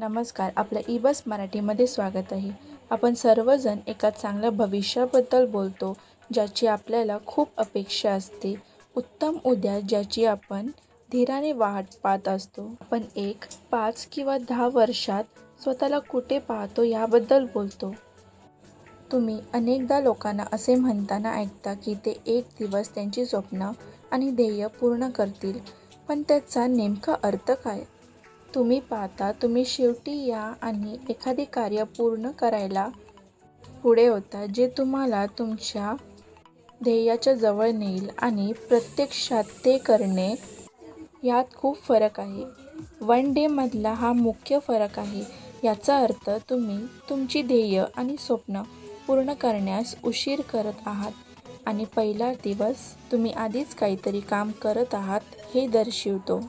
नमस्कार, आपल्या ईबस मराठीमध्ये स्वागत आहे। आपण सर्वजण एका चांगल्या भविष्याबद्दल बोलतो, ज्याची आपल्याला खूप अपेक्षा असते। उत्तम उद्या ज्याची आपण धीराने वाट पाहत असतो। आपण 1, 5 किंवा 10 वर्षात स्वतःला कुठे पाहतो याबद्दल बोलतो। तुम्ही अनेकदा लोकांना असे म्हणताना ऐकता की ते एक दिवस त्यांची स्वप्न आणि ध्येय पूर्ण करतील, पण त्याचा नेमका अर्थ काय? तुम्ही पाहता तुम्ही शेवटी या आणि एखादे कार्य पूर्ण करायला पुढे होता जे तुम्हाला तुमच्या ध्येयाच्या जवळ नेईल, आणि प्रत्यक्षात ते करणे यात खूप फरक आहे। 1 डे मधला हा मुख्य फरक आहे। याचा अर्थ तुम्ही तुमची ध्येय आणि स्वप्न पूर्ण करण्यास उशीर करत आहात, आणि पहिला दिवस तुम्ही आधीच काहीतरी काम करत आहात हे दर्शवितो।